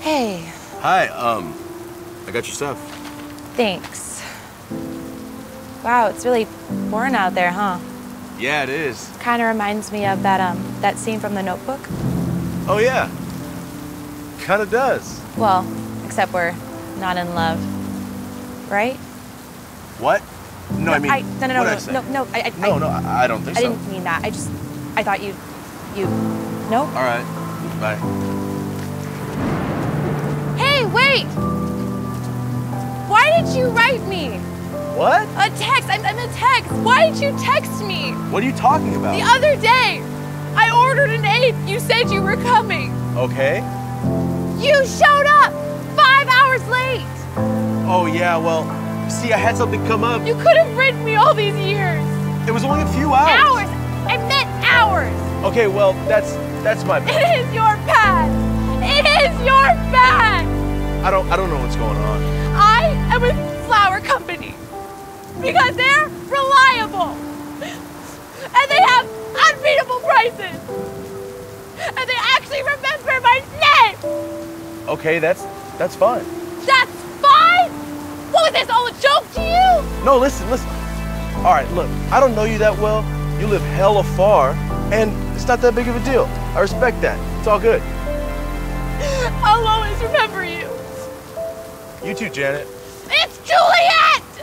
Hey. Hi, I got your stuff. Thanks. Wow, it's really boring out there, huh? Yeah, it is. Kind of reminds me of that scene from The Notebook. Oh, yeah. Kind of does. Well, except we're not in love, right? What? No, I mean, I don't think so. I didn't mean that. I thought you, no? All right, bye. Hey, wait! Why did you write me? What? A text. I meant text. Why did you text me? What are you talking about? The other day, I ordered an ape. You said you were coming. Okay. You showed up 5 hours late. Oh, yeah, well, see, I had something come up. You could have written me all these years. It was only a few hours. Hours. I meant hours. Okay, well, that's my bad. It is your bad. It is your bad. I don't know what's going on. I am with Flower Company because they're reliable and they have unbeatable prices and they actually remember my name. Okay, that's fine. That's fine? What was this, all a joke to you? No, listen. All right, look, I don't know you that well. You live hella far, and it's not that big of a deal. I respect that. It's all good. I'll always remember you. You too, Janet. It's Juliet!